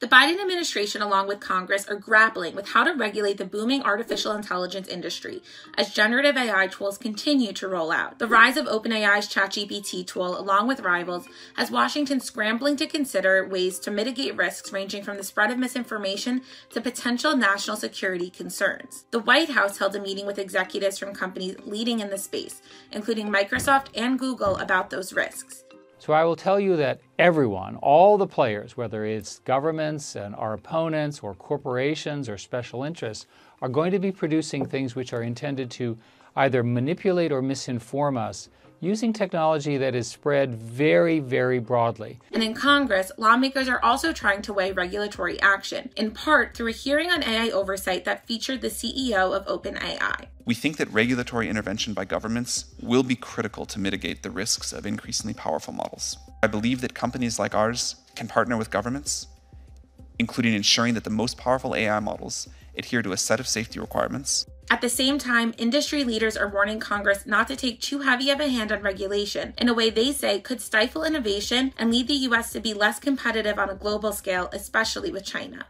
The Biden administration, along with Congress, are grappling with how to regulate the booming artificial intelligence industry as generative AI tools continue to roll out. The rise of OpenAI's ChatGPT tool, along with rivals, has Washington scrambling to consider ways to mitigate risks ranging from the spread of misinformation to potential national security concerns. The White House held a meeting with executives from companies leading in the space, including Microsoft and Google, about those risks. So I will tell you that everyone, all the players, whether it's governments and our opponents or corporations or special interests, are going to be producing things which are intended to either manipulate or misinform us using technology that is spread very, very broadly. And in Congress, lawmakers are also trying to weigh regulatory action, in part through a hearing on AI oversight that featured the CEO of OpenAI. We think that regulatory intervention by governments will be critical to mitigate the risks of increasingly powerful models. I believe that companies like ours can partner with governments, including ensuring that the most powerful AI models adhere to a set of safety requirements. At the same time, industry leaders are warning Congress not to take too heavy of a hand on regulation in a way they say could stifle innovation and lead the U.S. to be less competitive on a global scale, especially with China.